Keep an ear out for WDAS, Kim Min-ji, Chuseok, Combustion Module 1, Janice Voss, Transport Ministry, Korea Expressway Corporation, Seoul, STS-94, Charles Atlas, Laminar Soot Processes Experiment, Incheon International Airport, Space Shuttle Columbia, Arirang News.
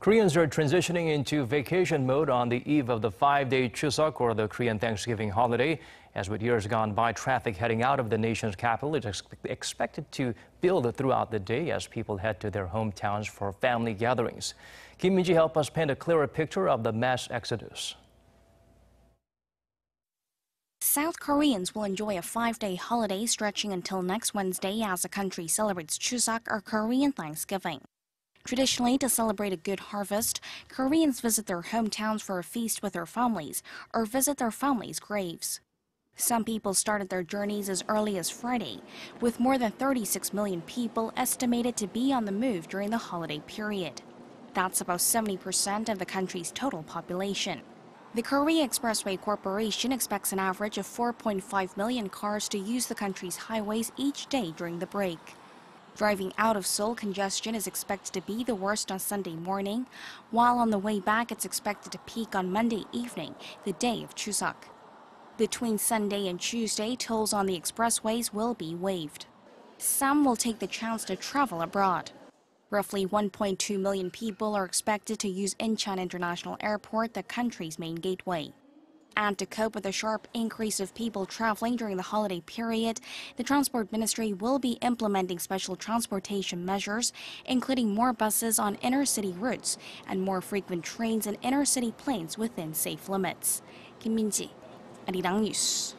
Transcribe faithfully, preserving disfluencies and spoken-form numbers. Koreans are transitioning into vacation mode on the eve of the five-day Chuseok, or the Korean Thanksgiving holiday. As with years gone by, traffic heading out of the nation's capital is ex expected to build throughout the day as people head to their hometowns for family gatherings. Kim Min-ji helped us paint a clearer picture of the mass exodus. South Koreans will enjoy a five-day holiday stretching until next Wednesday as the country celebrates Chuseok, or Korean Thanksgiving. Traditionally, to celebrate a good harvest, Koreans visit their hometowns for a feast with their families or visit their families' graves. Some people started their journeys as early as Friday, with more than thirty-six million people estimated to be on the move during the holiday period. That's about seventy percent of the country's total population. The Korea Expressway Corporation expects an average of four point five million cars to use the country's highways each day during the break. Driving out of Seoul, congestion is expected to be the worst on Sunday morning, while on the way back it's expected to peak on Monday evening, the day of Chuseok. Between Sunday and Tuesday, tolls on the expressways will be waived. Some will take the chance to travel abroad. Roughly one point two million people are expected to use Incheon International Airport, the country's main gateway. And to cope with the sharp increase of people traveling during the holiday period, the Transport Ministry will be implementing special transportation measures, including more buses on inner-city routes and more frequent trains and inner-city planes within safe limits. Kim Min-ji, Arirang News.